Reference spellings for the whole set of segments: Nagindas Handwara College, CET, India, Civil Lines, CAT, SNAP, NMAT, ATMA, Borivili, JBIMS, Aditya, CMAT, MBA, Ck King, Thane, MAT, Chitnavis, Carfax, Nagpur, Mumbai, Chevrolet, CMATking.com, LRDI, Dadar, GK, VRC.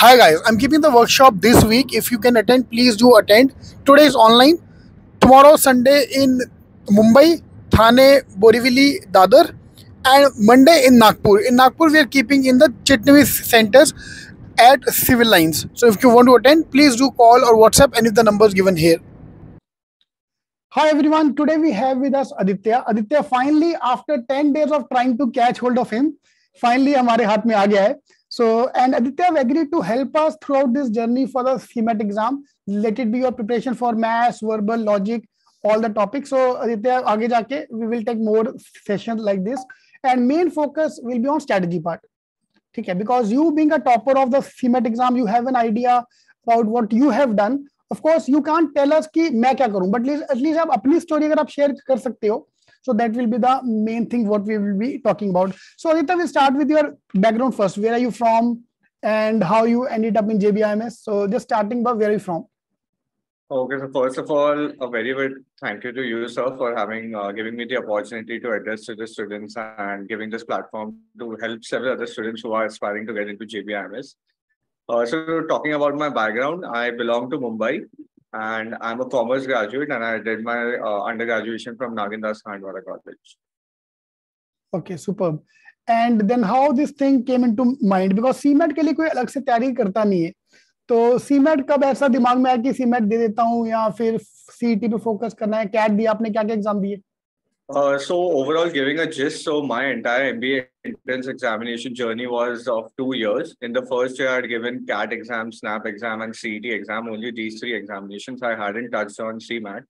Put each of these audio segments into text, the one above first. Hi guys, I'm keeping the workshop this week. If you can attend, please do attend. Today is online. Tomorrow Sunday in Mumbai, Thane, Borivili, Dadar, and Monday in Nagpur. In Nagpur, we are keeping in the Chitnavis centers at Civil Lines. So if you want to attend, please do call or WhatsApp any of the numbers given here. Hi everyone, today we have with us Aditya. Aditya finally, after 10 days of trying to catch hold of him, finally हमारे हाथ में आ गया है. So, and Aditya agreed to help us throughout this journey for the CMAT exam. Let it be your preparation for maths, verbal, logic, all the topics. So, Aditya, आगे जाके we will take more sessions like this, and main focus will be on strategy part. Okay, because you being a topper of the CMAT exam, you have an idea about what you have done. Of course, you can't tell us कि मैं क्या करूँ, but at least आप अपनी story अगर आप share कर सकते हो. So that will be the main thing what we will be talking about. So Aditya, we'll start with your background first. Where are you from and how you ended up in JBIMS? So just starting by where are you from? Okay, so first of all, a very big thank you to you, sir, for having giving me the opportunity to address to the students and giving this platform to help several other students who are aspiring to get into JBIMS. So talking about my background, I belong to Mumbai. And I'm a commerce graduate, and I did my undergraduation from Nagindas Handwara College. Okay, superb. And then how this thing came into mind? Because CMAT के लिए कोई अलग से तैयारी करता नहीं है. तो CMAT कब ऐसा दिमाग में आया कि CMAT दे देता हूँ या फिर CET पे फोकस करना है? CAT दिया आपने, क्या-क्या एग्जाम दिए? So overall, giving a gist, so my entire MBA entrance examination journey was of 2 years. In the first year, I had given CAT exam, SNAP exam, and CET exam. Only these three examinations. I hadn't touched on CMAT.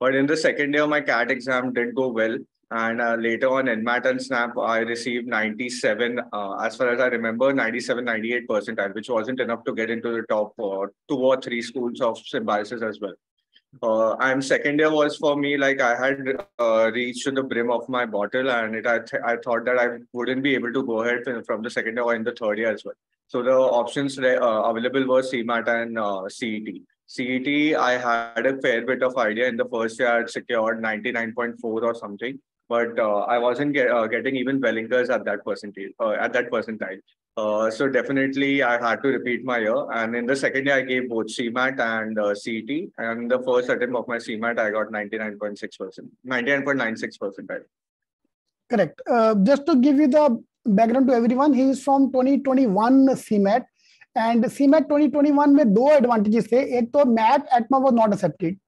But in the second year, my CAT exam did go well. And later on, NMAT and SNAP, I received 97, as far as I remember, 97, 98 percentile, which wasn't enough to get into the top 2 or 3 schools of symbiosis as well. And second year was for me, like I had reached to the brim of my bottle, and I thought that I wouldn't be able to go ahead from the second year or in the third year as well. So the options available were CMAT and CET. CET, I had a fair bit of idea. In the first year, I had secured 99.4 or something, but I wasn't getting even Wellinkers at that percentile. So definitely I had to repeat my year, and in the second year I gave both CMAT and CET, and the first attempt of my CMAT I got 99.96%. Correct. Just to give you the background to everyone, he is from 2021 CMAT, and CMAT 2021 में 2 advantages थे. एक तो MAT ATMA was not accepted,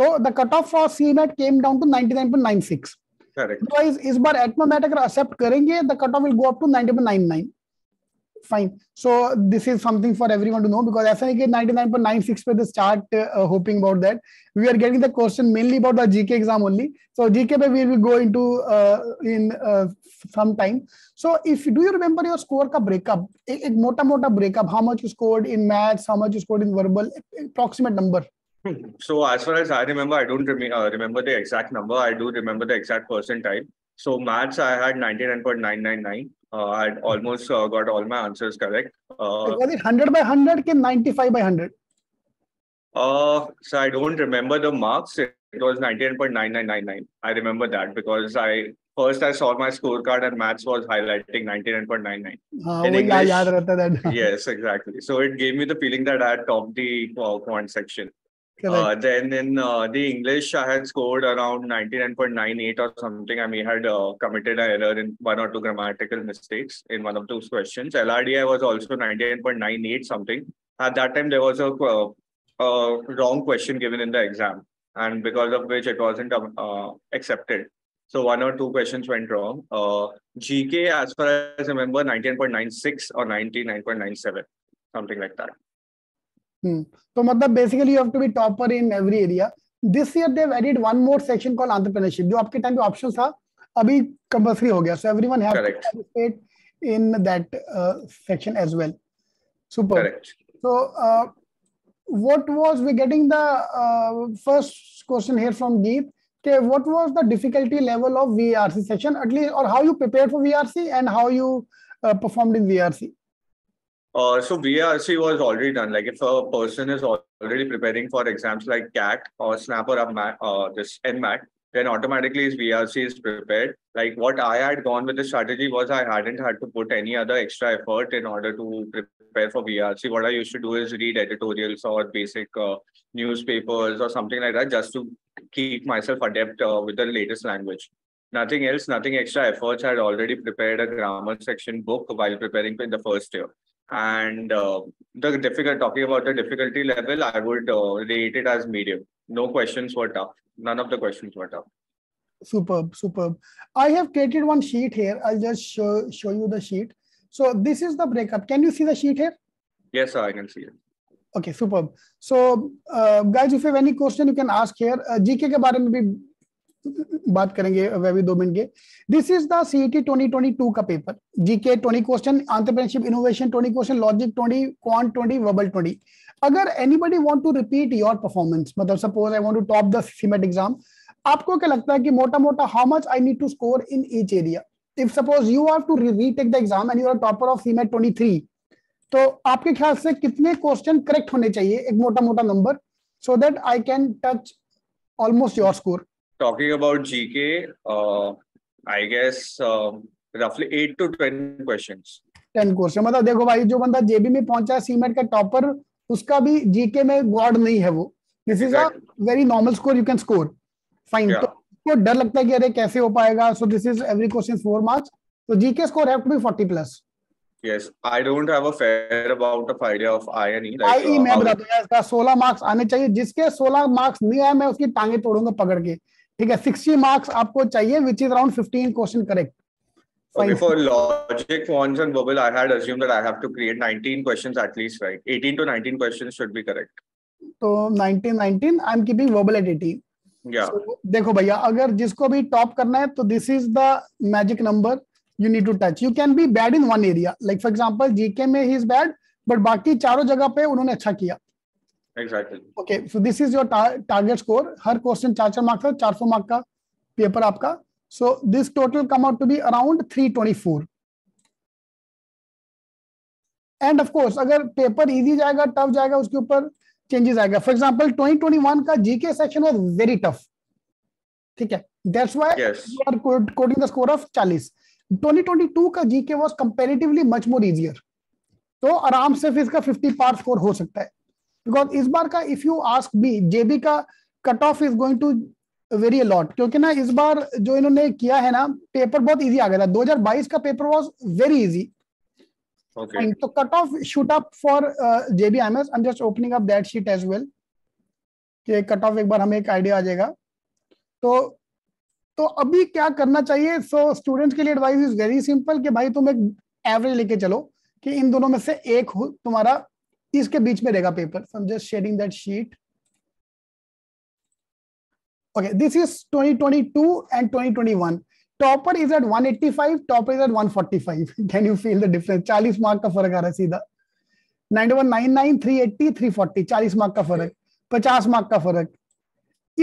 so the cutoff for CMAT came down to 99.96. Correct. Otherwise, इस बार ATMA MAT अगर accept करेंगे, the cutoff will go up to 90.99. Fine. So this is something for everyone to know, because as I get 99.96 पे, they start hoping about that. We are getting the question mainly about the GK exam only. So GK पे we will go into in some time. So if you do you remember your score का breakup, एक मोटा-मोटा breakup, how much you scored in maths, how much you scored in verbal, approximate number. So as far as I remember, I don't remember the exact number. I do remember the exact percentile. So maths, I had 99.999. I had almost got all my answers correct. Was it 100 by 100 or 95 by 100? So I don't remember the marks. It was 99.9999. I remember that because first I saw my scorecard and maths was highlighting 99.99. In English, I remember that. Yes, exactly. So it gave me the feeling that I had topped the quant section. Then in the English, I had scored around 99.98 or something. I may had committed an error in 1 or 2 grammatical mistakes in 1 of 2 questions. LRDI was also 99.98 something. At that time, there was a wrong question given in the exam, and because of which it wasn't accepted. So 1 or 2 questions went wrong. GK, as far as I remember, 99.96 or 99.97, something like that. So basically you have to be topper in every area. This year they've added 1 more section called entrepreneurship. जो आपके time पे option था, अभी compulsory हो गया. So everyone has to participate in that section as well. Super. Correct. So what was we getting the first question here from Deep? Okay, what was the difficulty level of VRC section at least, or how you prepared for VRC and how you performed in VRC? So VRC was already done. Like if a person is already preparing for exams like CAT or SNAP or this NMAT, then automatically his VRC is prepared. Like what I had gone with the strategy was I hadn't had to put any other extra effort in order to prepare for VRC. What I used to do is read editorials or basic newspapers or something like that, just to keep myself adept with the latest language. Nothing else, nothing extra efforts. I had already prepared a grammar section book while preparing in the first year. And talking about the difficulty level, I would rate it as medium. No questions were tough. None of the questions were tough. Superb, superb. I have created one sheet here. I'll just show you the sheet. So this is the breakup. Can you see the sheet here? Yes, sir, I can see it. Okay, superb. So guys, if you have any question, you can ask here. GK ke baare mein bhi baat karenge abhi 2 minute ke. This is the CET 2022 ka paper. GK 20 question, entrepreneurship innovation 20 question, logic 20, quant 20, verbal 20. Agar anybody want to repeat your performance, matlab suppose I want to top the CMAT exam, aapko kya lagta hai ki mota how much I need to score in each area? If suppose you have to retake the exam and you are a topper of CMAT 23, तो आपके ख्याल से कितने question correct होने चाहिए एक मोटा-मोटा number so that I can touch almost your score. Talking about GK, I guess roughly 8 to 10 questions. 10 question मतलब देखो भाई जो बंदा जेबी में पहुंचा है सीमेट का टॉपर उसका भी जीके में गॉड नहीं है वो. This is a very normal score you can score. Fine. Yeah. तो डर लगता है कि अरे कैसे हो पाएगा. So this is every question 4 marks. So GK score have to be 40+. Yes, I don't have a fair amount of idea of IE. Like, IE में बताते हैं इसका 16 marks आने चाहिए. जिसके 16 marks नहीं आए मैं उसकी टांगे तोड़ूंगा पकड़ के. ठीक है, 60 marks आपको चाहिए, which is around 15 question correct. Okay, for logic, quants, and verbal, I had assumed that I have to create 19 questions at least, right? 18 to 19 questions should be correct. So 19, I'm keeping verbal at 18. Yeah. So, देखो भैया, अगर जिसको भी top करना है, तो this is the magic number. You need to touch. You can be bad in one area. Like for example, GK mein he is bad, but बाकी चारों जगह पे उन्होंने अच्छा किया. Exactly. Okay, so this is your target score. Her question 4 marks का, 400 mark का paper आपका. So this total come out to be around 324. And of course, अगर paper easy जाएगा, tough जाएगा, उसके ऊपर changes आएगा. For example, 2021 का GK section was very tough. ठीक है. That's why you are quoting the score of 40. 2022 का GK was comparatively much more easier. तो आराम से फिर इसका 50+ score हो सकता है. Because इस बार का if you ask me, JB का cut off is going to vary a lot. क्योंकि ना इस बार जो इन्होंने किया है ना paper बहुत easy आ गया था. 2022 का paper was very easy. Okay. And so cut off shoot up for JBIMS. I'm just opening up that sheet as well. कि cut off एक बार हमें एक idea आ जाएगा. तो अभी क्या करना चाहिए? So students के लिए advice is very simple कि भाई तुम एक average लेके चलो कि इन दोनों में से एक हो तुम्हारा इसके बीच में रहेगा paper. So I'm just sharing that sheet. Okay, this is 2022 and 2021. Topper is at 185, topper is at 145. Can you feel the difference? 40 mark का फर्क आ रहा है सीधा. 91, 99, 380, 340. 40 mark का फर्क, 50 mark का फर्क.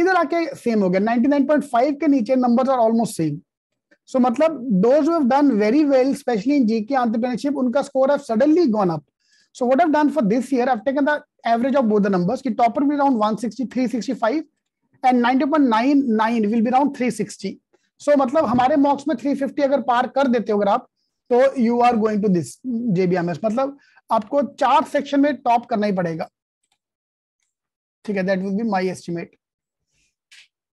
इधर आके सेम हो गया. 99.5 के नीचे numbers are almost same. So मतलब those who have done very well specially in GK entrepreneurship उनका score have suddenly gone up. So what I have done for this year I have taken the average of both the numbers कि topper will around 160 365 and 90.99 will be around 360. So मतलब हमारे मॉक्स में 350 अगर पार कर देते हो अगर आप तो you are going to this JBMS. मतलब आपको 4 सेक्शन में टॉप करना ही पड़ेगा. ठीक है, that will be my estimate.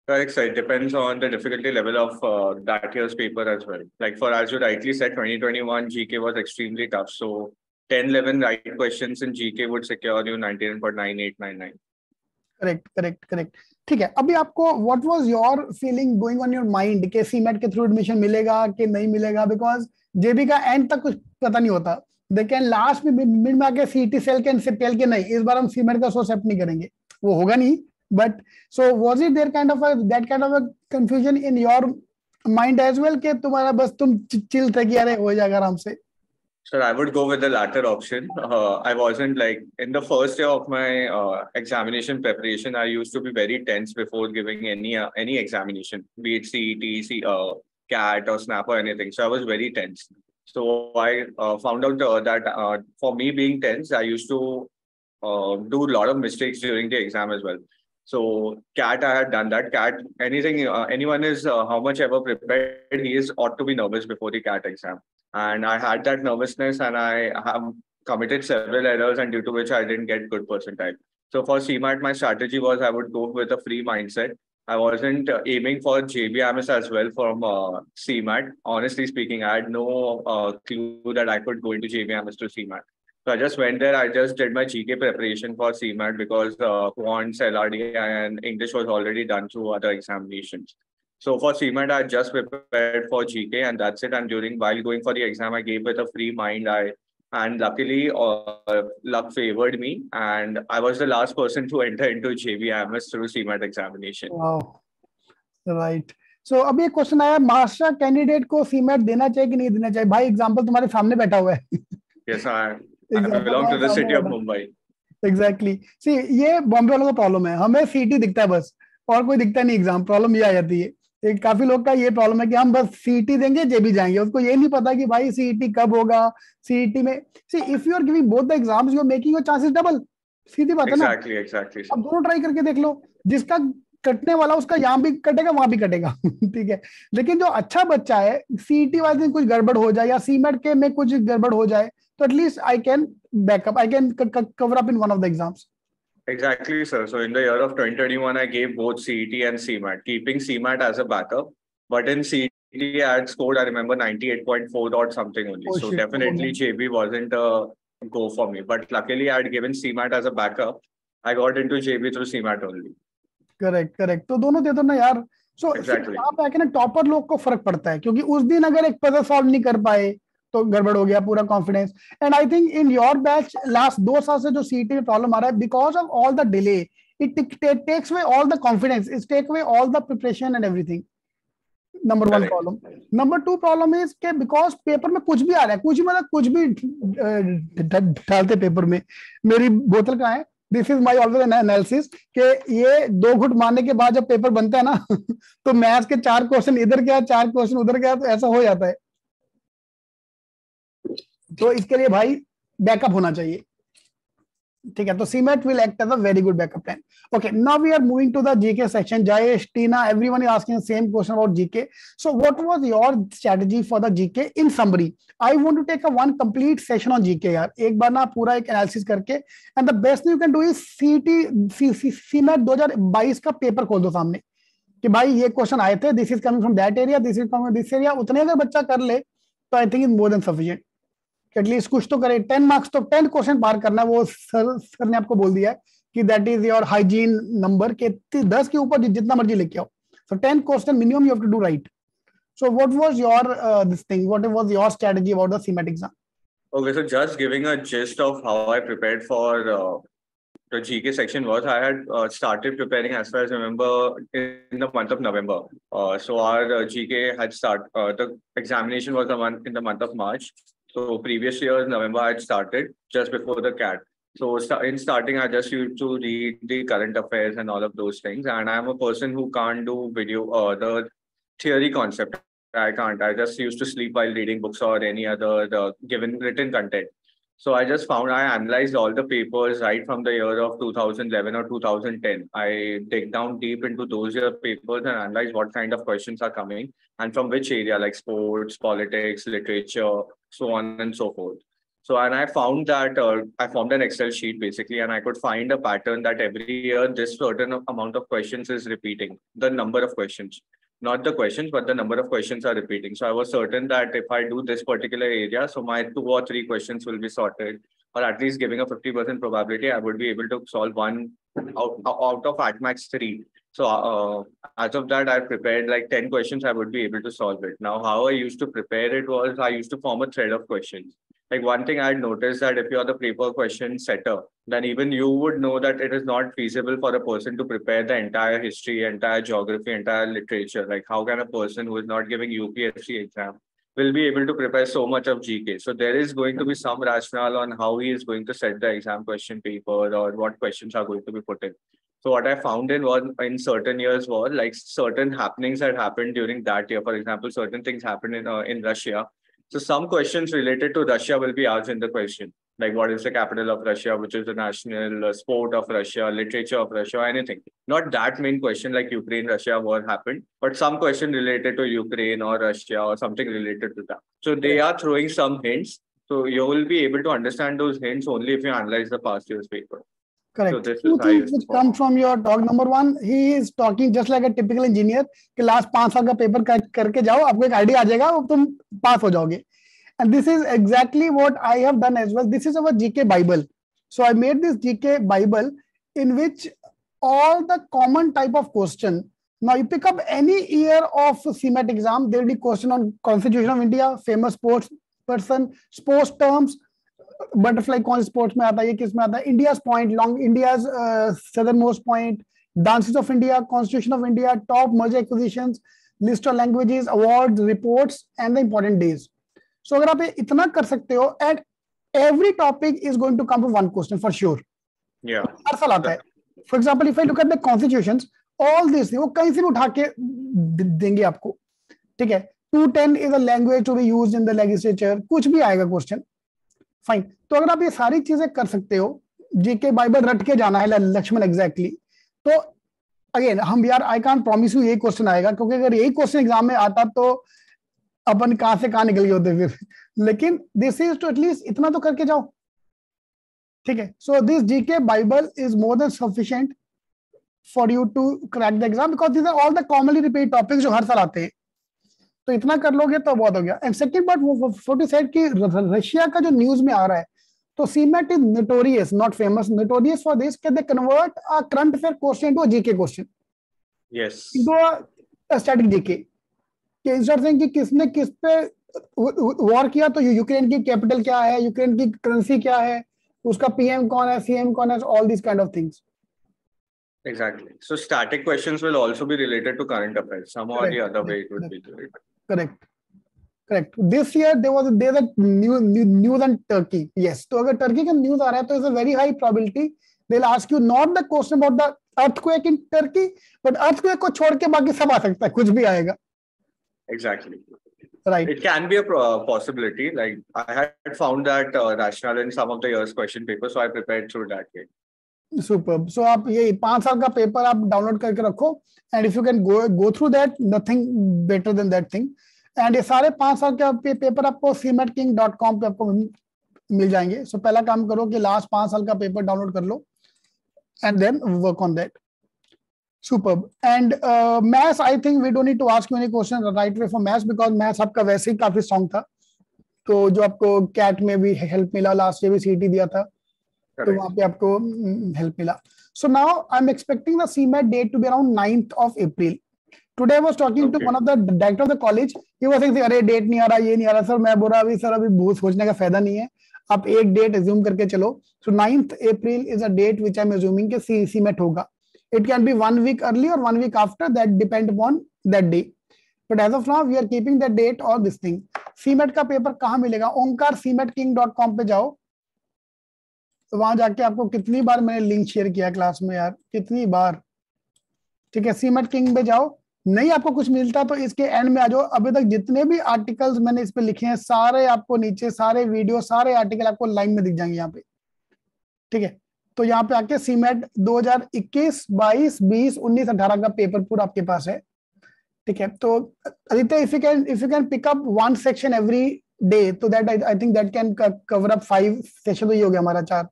Correct, sir. It depends on the difficulty level of that year's paper as well. Like for as you rightly said, 2021 GK was extremely tough. So 10-11 right questions in GK would secure you 99.9899. Correct, correct, correct. ठीक है. अभी आपको what was your feeling going on your mind कि CMAT के through admission मिलेगा कि नहीं मिलेगा? Because JB का end तक कुछ पता नहीं होता. They can last mid में आके CET cell के NCPL के नहीं. इस बार हम CMAT का सो सेट नहीं करेंगे. वो होगा नहीं. But so was it there kind of that kind of a confusion in your mind as well? कि तुम्हारा बस तुम चिल थे कि यारे हो जाएगा आराम से. Sir, I would go with the latter option. I wasn't like in the first year of my examination preparation. I used to be very tense before giving any examination, be it CET, CAT, or SNAP or anything. So I was very tense. So I found out that for me being tense, I used to do a lot of mistakes during the exam as well. So CAT, I had done that. CAT, anything, anyone is how much ever prepared he is, ought to be nervous before the CAT exam. And I had that nervousness, and I have committed several errors, and due to which I didn't get good percentile. So for CMAT, my strategy was I would go with a free mindset. I wasn't aiming for JBIMS as well from CMAT. Honestly speaking, I had no clue that I could go into JBIMS to CMAT. So I just went there. I just did my GK preparation for CMAT because quants, LRDI, and English was already done through other examinations. So for CMAT, I just prepared for GK, and that's it. And while going for the exam, I gave with a free mind. And luckily, luck favored me, and I was the last person to enter into JBIMS through CMAT examination. Wow, right. So abhi ek question aaya, master candidate ko CMAT dena chahiye ki nahi dena chahiye? Bhai, example तुम्हारे सामने बैठा हुआ है. Yes, I belong to the city of Mumbai. Exactly. See, ये बॉम्बे वालों का problem है. हमें सीटी दिखता है बस, और कोई दिखता नहीं. एग्जाम प्रॉब्लम ये आ जाती है. काफी लोग का ये प्रॉब्लम है कि हम बस सीईटी देंगे, जेबी जाएंगे. उसको ये नहीं पता कि भाई सीईटी कब होगा. सीईटी में see if you are giving both the exams, you are making your chances double. सीधी बात है ना. Exactly exactly. अब दोनों ट्राई करके देख लो. जिसका कटने वाला उसका यहाँ भी कटेगा, वहां भी कटेगा. ठीक है. लेकिन जो अच्छा बच्चा है, सीईटी वाले दिन कुछ गड़बड़ हो जाए या सीमेट के में कुछ गड़बड़ हो जाए, तो at least I can backup, I can cover up in one of the exams. Exactly, sir. So in the year of 2021, I gave both CET and CMAT, keeping CMAT as a backup. But in CET, I had scored, I remember, 98.4 or something only. Oh, so shit. Definitely JB wasn't a go for me. But luckily, I had given CMAT as a backup. I got into JB through CMAT only. Correct, correct. So दोनों दे दो ना यार. So आप आके ना topper लोग को फर्क पड़ता है, क्योंकि उस दिन अगर एक पजल सॉल्व नहीं कर पाए तो गड़बड़ हो गया पूरा confidence. And I think in your batch last 2 साल से जो सीईटी में प्रॉब्लम आ रहा है, because of all the delay, it takes away all the confidence, it takes away all the preparation and everything. Number one problem. Number two problem is के because paper में कुछ भी आ रहा है, कुछ मतलब कुछ भी डालते पेपर में. मेरी बोतल कहाँ है? This is my always analysis के ये 2 घुट मारने के बाद जब पेपर बनता है ना तो मैथ्स के 4 क्वेश्चन इधर गया, 4 क्वेश्चन उधर गया, तो ऐसा हो जाता है. तो इसके लिए भाई बैकअप होना चाहिए. ठीक है. तो CMAT will act as a very good backup plan. Okay, now we are moving to the GK section. Jayesh, Tina, everyone is asking the same question about GK. So what was your strategy for the GK? In summary, I want to take a one complete session on GK. यार एक बार ना पूरा एक analysis करके. And the best thing you can do is CMAT 2022 का paper खोल दो सामने कि भाई ये क्वेश्चन आए थे. This is coming from that area. This is coming from this area. उतने अगर बच्चा कर ले तो I think it's more than sufficient. At least कुछ तो करें. 10 मार्क्स तो 10 क्वेश्चन पार करना है. वो सर ने आपको बोल दिया है कि that is your hygiene number के 10 के ऊपर जितना मर्जी लेके आओ. सो 10 question minimum you have to do right. So what was your this thing, what was your strategy about the CMAT exam? Okay, so just giving a gist of how I prepared for the GK section was I had started preparing as far as I remember in the month of November. So our GK had started, the examination was in the month of March. So previous year's November I had started just before the CAT. So in starting, I just used to read the current affairs and all of those things. And I'm a person who can't do video or the theory concept. I can't. I just used to sleep while reading books or any other given written content. So I just found, I analyzed all the papers right from the year of 2011 or 2010. I dig down deep into those year papers and analyze what kind of questions are coming and from which area, like sports, politics, literature, so on and so forth. So, and I found that, I formed an Excel sheet basically, and I could find a pattern that every year, this certain amount of questions is repeating, the number of questions. Not the questions, but the number of questions are repeating. So I was certain that if I do this particular area, so my 2 or 3 questions will be sorted, or at least giving a 50% probability, I would be able to solve one out of at max 3. So out of that, I prepared like 10 questions, I would be able to solve it. Now, how I used to prepare it was I used to form a thread of questions. Like one thing I had noticed that if you are the paper question setter, then even you would know that it is not feasible for a person to prepare the entire history, entire geography, entire literature. Like how can a person who is not giving UPSC exam will be able to prepare so much of GK? So there is going to be some rationale on how he is going to set the exam question paper or what questions are going to be put in. So what I found in certain years was like certain happenings that happened during that year. For example, certain things happened in Russia. So some questions related to Russia will be asked in the question. like what is the capital of Russia, which is the national sport of Russia, literature of Russia, anything. Not that main question like Ukraine-Russia war happened, but some question related to Ukraine or Russia or something related to that. So they are throwing some hints. So you will be able to understand those hints only if you analyze the past year's paper. Correct. So this two things which come from your talk. Number one, he is talking just like a typical engineer. Ki last 5 saal ka paper karke jao, aapko ek idea aa jayega, tum pass ho jaoge. And this is exactly what I have done as well. This is our GK Bible. So I made this GK Bible in which all the common type of question. Now you pick up any year of CMAT exam, there will be question on Constitution of India, famous sports person, sports terms. Butterfly कौन sports में आता है, ये किस में आता है, India's point, long India's southernmost point, dances of India, Constitution of India, top merger acquisitions, list of languages, awards, reports, and the important days. So अगर आप इतना कर सकते हो, and every topic is going to come from one question for sure. Yeah. हर साल आता है. For example, if I look at the constitutions, all this वो कहीं से भी उठा के देंगे आपको, ठीक है? 210 is a language to be used in the legislature. कुछ भी आएगा question. Fine. तो अगर आप ये सारी चीजें कर सकते हो, जीके बाइबल रट के जाना है लक्ष्मण एग्जैक्टली, तो अगेन हम यार आई कांट प्रॉमिस यू यही क्वेश्चन आएगा, क्योंकि अगर यही क्वेश्चन एग्जाम में आता तो अपन कहां से कहां निकल गए होते फिर, लेकिन दिस इज टू एटलीस्ट इतना तो करके जाओ, ठीक है? So this GK bible is more than sufficient for you to crack the exam, because these are all the commonly repeat topics जो हर साल आते हैं. तो इतना कर लोगे तो बहुत हो गया. एंड सेकंड पार्ट वो साइड की रशिया का जो न्यूज में आ रहा है, तो CMAT is notorious, not famous, notorious for this, can they convert a current affair question into a GK question. Yes, into a static GK. के इंसर्ट थिंग कि किसने किस पे वॉर किया, तो यूक्रेन की कैपिटल क्या है, यूक्रेन की करेंसी क्या है, उसका पीएम कौन है, सीएम कौन है, all this kind of things. Exactly. So static questions will also be related to current affairs. Somehow or the other way it would be related. Correct. Correct. This year there was news on Turkey. Yes. So if Turkey ka news aa raha hai, to it's a very high probability they'll ask you not the question about the earthquake in Turkey, but earthquake ko chhod ke baaki sab aa sakta hai, kuch bhi aayega. Exactly. Right. It can be a possibility. Like I had found that rationale in some of the year's question papers, so I prepared through that way. Superb. So आप ये 5 साल का paper आप download करके रखो, and if you can go through that, nothing better than that thing. And ये सारे 5 साल के पेपर आपको CMATking.com पे आपको मिल जाएंगे. So पहला काम करो कि लास्ट 5 साल का पेपर डाउनलोड कर लो, and then work on that. Superb. And maths, I think we don't need to ask you any questions right away for maths, because maths आपका वैसे ही काफी strong था. तो जो आपको CAT में भी help मिला, last year भी CET दिया था. तो वहाँ पे आपको help मिला. So now I'm expecting the CMAT date to be around 9th of April. Today I was talking to one of the director of the college. He was saying, "अरे date नहीं आ रहा, ये नहीं आ रहा." Sir, मैं बोला अभी सर अभी बहुत सोचने का फायदा नहीं है. आप एक date assume करके चलो. So 9th April is a date which I'm assuming कि CMAT होगा. It can be 1 week early or 1 week after. That depend upon that day. But as of now we are keeping that date or this thing. CMAT का paper कहाँ मिलेगा? ओंकार CMATking.com पे जाओ. वहां जाके आपको कितनी बार मैंने लिंक शेयर किया क्लास में यार, कितनी बार, ठीक है? सीमेट किंग पे जाओ. नहीं आपको कुछ मिलता तो इसके एंड में आ जाओ. अभी तक जितने भी आर्टिकल्स मैंने इस पे लिखे हैं सारे आपको नीचे, सारे वीडियो, सारे आर्टिकल आपको लाइन में दिख जाएंगे यहाँ पे, ठीक है? तो यहाँ पे आके सीमेट 2021, 22, 20, 19, 18 का पेपर पूरा आपके पास है, ठीक है? तो Aditya, if you can pick up 1 section every day, तो that I think that can cover up 5 session. वही हो गया हमारा 4.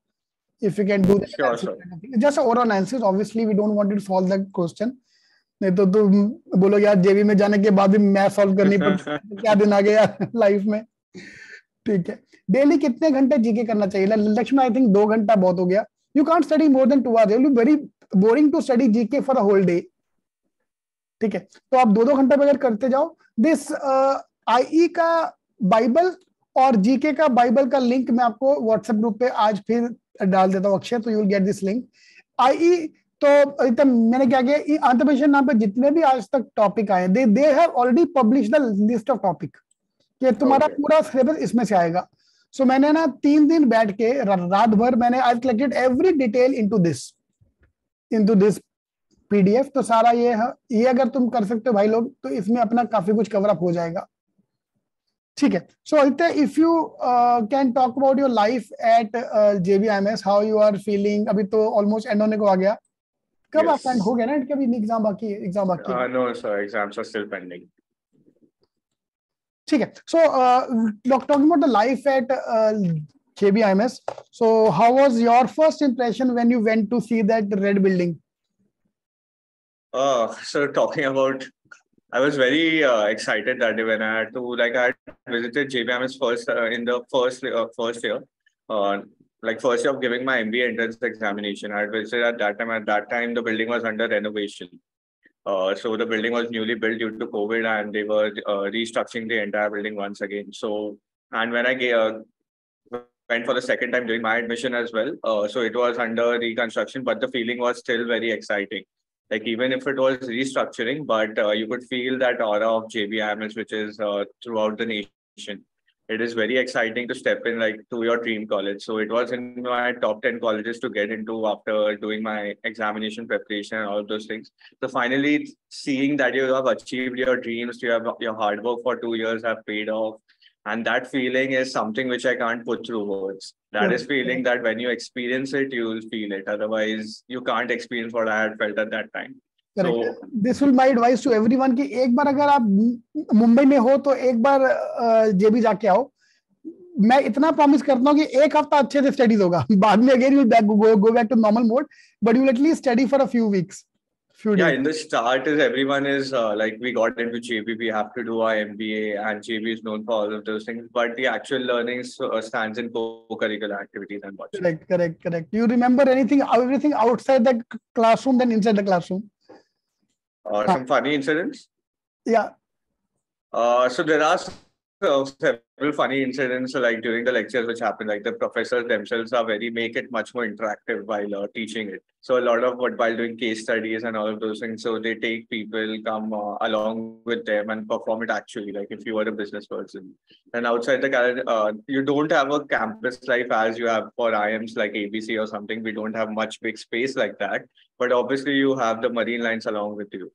If you can do that, sure, just oral analysis. Obviously, we don't want to solve that question. नहीं तो तुम बोलो यार जेबी में जाने के बाद भी मैथ सॉल्व करनी पड़ती, क्या दिन आ गया लाइफ में, ठीक है? डेली कितने घंटे जीके करना चाहिए लक्ष्मण? आई थिंक 2 घंटा बहुत हो गया. You can't study more than 2 hours. It will be very boring to study GK for a whole day, ठीक है? तो आप 2-2 घंटे बगैर करते जाओ. दिस आईई का बाइबल और जीके का बाइबल का लिंक मैं आपको व्हाट्सएप ग्रुप पे आज फिर डाल देता हूँ अक्षय, तो you will get this link. I तो एकदम मैंने क्या किया, अंतर्वेशन नाम पे जितने भी आज तक टॉपिक आए, they have already publish the list of topic कि तुम्हारा पूरा सिलेबस इसमें से आएगा. सो मैंने ना 3 दिन बैठ के रात भर मैंने I collected every detail into this PDF. तो सारा ये अगर तुम कर सकते हो भाई लोग, तो इसमें अपना काफी कुछ कवर अप हो जाएगा, ठीक है. सो Aditya, if you can talk about your life at JBIMS, how you are feeling. अभी तो almost end होने को आ गया. कब yes. आप end हो गया ना? कभी exam बाकी है, exam बाकी है. No sir, exams are still pending. ठीक है. So talking about the life at JBIMS. So how was your first impression when you went to see that red building? So talking about, I was very excited that day when I had to, like, I had visited JBIMS first in the first year, like first year of giving my MBA entrance examination. I had visited at that time. At that time, the building was under renovation. So the building was newly built due to COVID, and they were restructuring the entire building once again. So, and when I went for the second time during my admission as well, so it was under reconstruction, but the feeling was still very exciting. Like even if it was restructuring, but you could feel that aura of JBIMS, which is throughout the nation. It is very exciting to step in like to your dream college. So it was in my top 10 colleges to get into after doing my examination preparation and all of those things. So finally seeing that you have achieved your dreams, you have your hard work for 2 years have paid off. And that feeling is something which I can't put through words. That is feeling that when you experience it, you will feel it. Otherwise, you can't experience what I had felt at that time. Correct. So, this will be my advice to everyone कि एक बार अगर आप मुंबई में हो तो एक बार जेबी जाके आओ. मैं इतना promise करता हूँ कि एक हफ्ता अच्छे से studies होगा. बाद में again you will go back to normal mode, but you will at least study for a few weeks. Yeah, in the start is everyone is like we got into JB, we have to do our MBA, and JB is known for all of those things. But the actual learning stands in co-curricular activities and watching. Correct, correct, correct. Do you remember anything, everything outside the classroom than inside the classroom? Some funny incidents? Yeah. So there are several funny incidents like during the lectures which happen, like the professors themselves are very make it much more interactive while teaching it. So a lot of what while doing case studies and all of those things, so they take people come along with them and perform it actually, like if you are a business person. And outside the college, you don't have a campus life as you have for IMs like ABC or something. We don't have much big space like that, but obviously you have the marine lines along with you.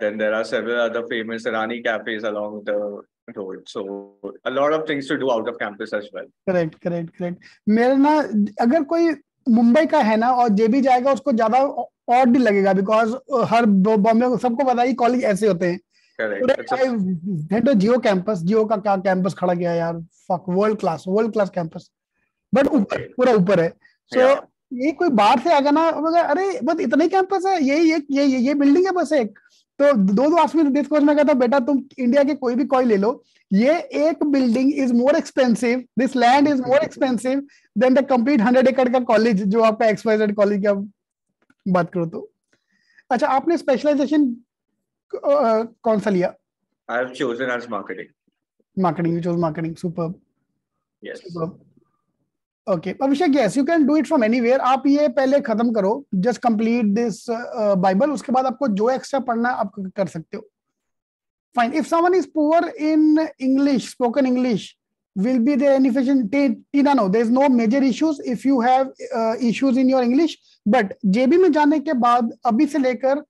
Then there are several other famous Rani cafes along the road. So a lot of things to do out of campus as well. Correct, correct, correct. मेरा ना अगर कोई मुंबई का है ना और जेबी जाएगा उसको ज़्यादा और भी लगेगा because हर बॉम्बे सबको पता ही कॉलेज ऐसे होते हैं. Correct. जियो कैंपस, जियो का क्या कैंपस खड़ा किया यार. Fuck, world class campus. But ऊपर पूरा ऊपर है. So ये कोई बाहर से आएगा ना अरे बस इतने कैंपस है ये बिल्डिंग है बस एक. तो दो आदमी दिस कोर्स में कहता बेटा तुम इंडिया के कोई भी कॉलेज ले लो ये एक building is more expensive this land is more expensive than the complete 100 एकड़ का कॉलेज जो आपका XYZ कॉलेज की आप बात करो तो. अच्छा आपने स्पेशलाइजेशन कौन सा लिया? I have chosen as marketing. Marketing, you chose marketing. Superb. Yes. Superb. Okay. Abhishek, yes, you can do it from anywhere. आप ये पहले खत्म करो, just complete this Bible. उसके बाद आपको जो एक्स्ट्रा पढ़ना आप कर सकते हो. Fine. If someone is poor in English, spoken English, will be there any fashion? Tina, no, there is no major issues if you have issues in your English. But JB में जाने के बाद अभी से लेकर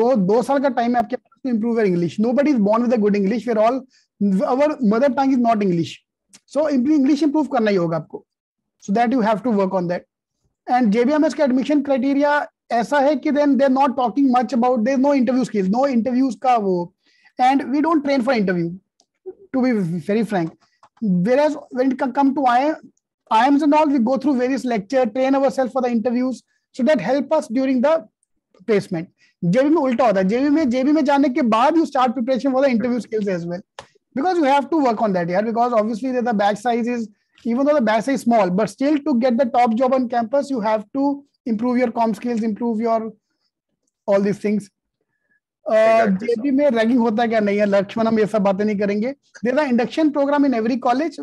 दो साल का टाइम है आपके पास to improve your English. Nobody is born with a good English. We're all our mother tongue is not English. So English improve करना ही होगा आपको. So that you have to work on that. And JBIMS का admission criteria ऐसा है कि then they're not talking much about, there's no interview skills, no interviews का वो, and we don't train for interview, to be very frank. Whereas when it come to IIMs and all, we go through various lecture, train ourselves for the interviews, so that help us during the placement. JB में उल्टा होता है, JB में जाने के बाद you start preparation for the interview skills as well, because you have to work on that here, because obviously the batch size is. Even though the batch size is small, but still to get the top job on campus, you have to improve your comm skills, improve your all these things. JB में ragging होता है क्या नहीं है लक्ष्मण हम ये सब बातें नहीं करेंगे. There is an induction program in every college.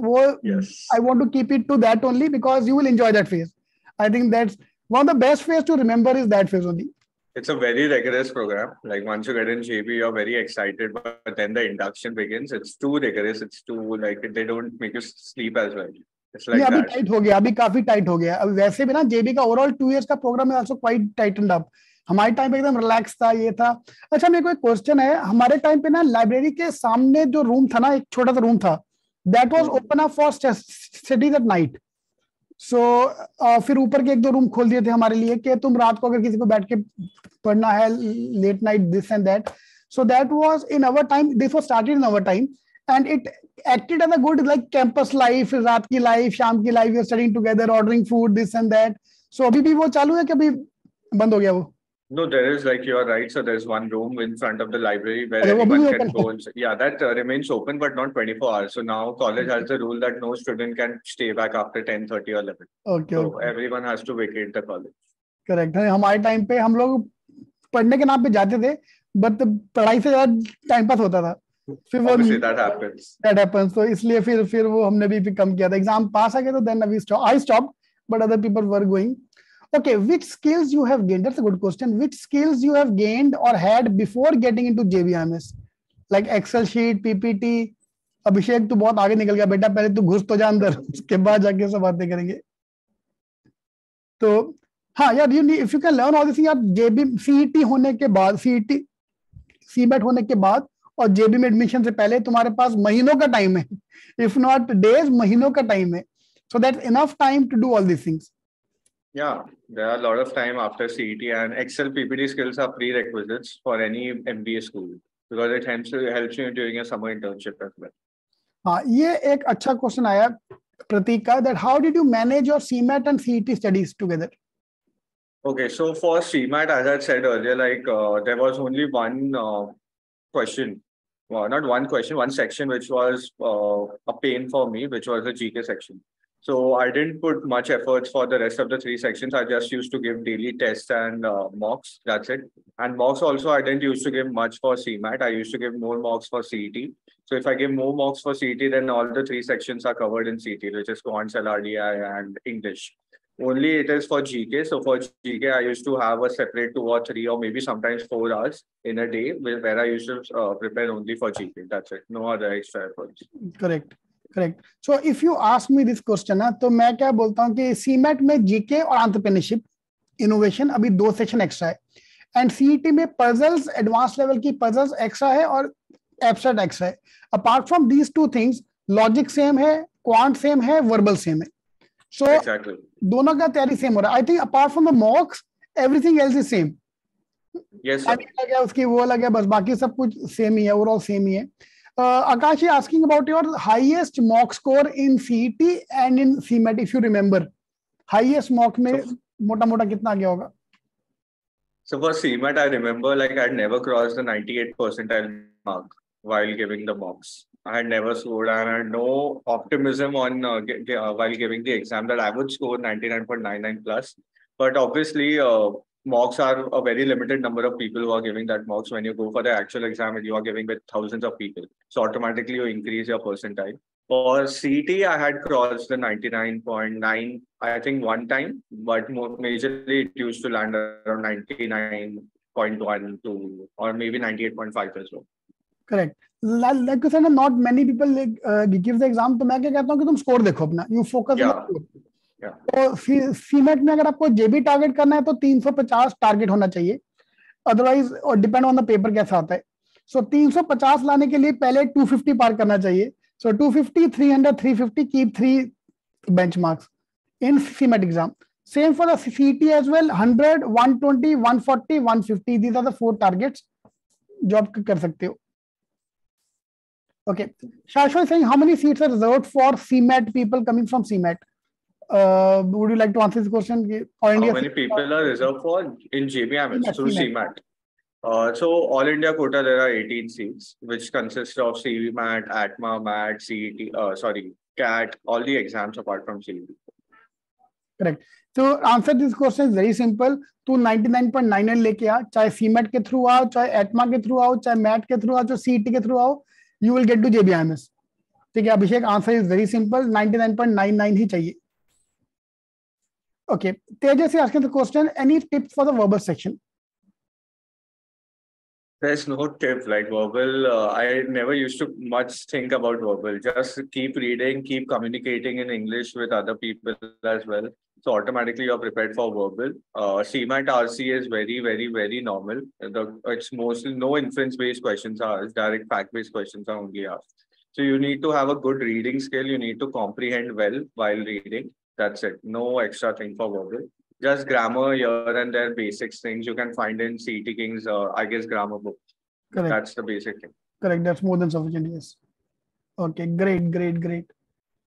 Yes. I want to keep it to that only because you will enjoy that phase. I think that's one of the best phase to remember is that phase only. It's a very rigorous program. Like once you get in JB, you're very excited, but then the induction begins. It's too rigorous. It's too like they don't make you sleep as well. It's like that. Tight हो गया, अभी काफी tight हो गया. अब वैसे भी ना JB का overall 2 years का program है also quite tightened up. हमारे time पे एकदम relax था ये था. अच्छा मेरे को एक question है. हमारे time पे ना library के सामने जो room था ना एक छोटा सा room था that was open up for studies at night. So फिर ऊपर के एक दो रूम खोल दिए थे हमारे लिए कि तुम रात को अगर किसी को बैठ के पढ़ना है late night this and that. So that was in our time. This was started in our time, and it acted as a good like campus life, रात की life, शाम की life. We were studying together, ordering food, this and that. So अभी भी वो चालू है कि अभी बंद हो गया वो? No, there is, like, you are right. So there's one room in front of the library where everyone can go. And, yeah, that remains open, but not 24 hours. So now college has the rule that no student can stay back after 10:30 or 11. Okay. So everyone has to vacate the college. Correct. हमारे time पे हम लोग पढ़ने के नाम पे जाते थे, but पढ़ाई से ज़्यादा time pass होता था. Obviously, that happens. That happens. So इसलिए फिर वो हमने भी कम किया था. Exam pass आ गया तो then I stopped, but other people were going. Okay, which skills you have gained? That's a good question. Which skills you have gained or had before getting into JBIMS? Like Excel sheet, PPT. Abhishek, tu bahut aage nikal gaya beta. Pehle tu ghus to ja andar. Uske baad jaake sab baatein karenge. So, ha, yeah, you need, if you can learn all this thing, yaar, CET hone ke baad, CMAT hone ke baad aur JB में admission se pehle tumhare paas mahino ka time hai. If not days, mahino ka time hai. So that's enough time to do all these things. Yeah, there are a lot of time after CET, and Excel PPT skills are prerequisites for any MBA school because it helps you during your summer internship as well. ये एक अच्छा question आया प्रतीक का, that how did you manage your CMAT and CET studies together? Okay, so for CMAT, as I said earlier, like there was only one question. Well, not one question, one section which was a pain for me, which was the GK section. So I didn't put much efforts for the rest of the three sections. I just used to give daily tests and mocks. That's it. And mocks also I didn't used to give much for CMAT. I used to give more mocks for CET. So if I give more mocks for CET, then all the three sections are covered in CET, which is Quants, LRDI, and English. Only it is for GK. So for GK, I used to have a separate 2 or 3 or maybe sometimes 4 hours in a day where I used to prepare only for GK. That's it. No other extra efforts. Correct. Correct. So if you ask me this question, ना तो मैं क्या बोलता हूँ कि CMAT में GK और entrepreneurship, innovation अभी 2 सेशन एक्स्ट्रा है, and CET में puzzles, advanced level की puzzles एक्स्ट्रा है और abstract एक्स्ट्रा है. Apart from these 2 things, logic same है, quant same है, verbal same है. So exactly. दोनों का तैयारी same हो रहा है. I think apart from the mocks, everything else is same. Yes. लगा उसकी वो लगा बस बाकी सब कुछ same ही है, overall same ही है. Akash is asking about your highest mock score in CET and in CMAT, if you remember. Highest mock mein mota-mota kitna gaya hoga? So for CMAT, I remember like I had never crossed the 98 percentile mark while giving the mocks. I had never scored, and I had no optimism on while giving the exam that I would score 99.99 plus. But obviously, mocks are a very limited number of people who are giving that mocks. When you go for the actual exam and you are giving with thousands of people, so automatically you increase your percentile. For CET, I had crossed the 99.9, I think, one time, but majorly it used to land around 99.12 or maybe 98.5 as well. Correct. Like you said, not many people give the exam. So I क्या कहता हूँ कि तुम score देखो अपना. You focus on the score. तो CMAT में अगर आपको JB टारगेट करना है तो 350 टारगेट होना चाहिए, अदरवाइज और डिपेंड ऑन द पेपर कैसा आता है. सो 350 लाने के लिए पहले 250 पार करना चाहिए. So 250, 300, 350 keep 3 benchmarks in CMAT exam. Same for the CET as well, 100, 120, 140, 150. These are the 4 targets जो आप कर सकते हो. Okay, Shashwat Singh, how many seats are reserved for CMAT people coming from CMAT? Would you like to answer this question? How many people are reserved for in JBIMS through CMAT? So all India quota, there are 18 seats, which consists of CMAT, ATMA, MAT, CET, sorry, CAT, all the exams apart from CET. Correct. So answer this question is very simple. To 99.99 leke aa, chahe CMAT ke through aao, chahe ATMA ke through aao, chahe MAT ke through aao, chahe CET ke through aao, you will get to JBIMS. ठीक है Abhishek, answer is very simple, 99.99 ही चाहिए. Okay, Tejas is asking the question, any tips for the verbal section? There's no tip, like verbal, I never used to much think about verbal. Just keep reading, keep communicating in English with other people as well. So automatically you're prepared for verbal. CMAT RC is very, very, very normal. It's mostly no inference-based questions are asked, direct fact-based questions are only asked. So you need to have a good reading skill. You need to comprehend well while reading. That's it. No extra thing for verbal. Just grammar here and there, basics things you can find in CET King's, I guess, grammar book. Correct. That's the basic thing. Correct. That's more than sufficient, yes. Okay, great, great, great.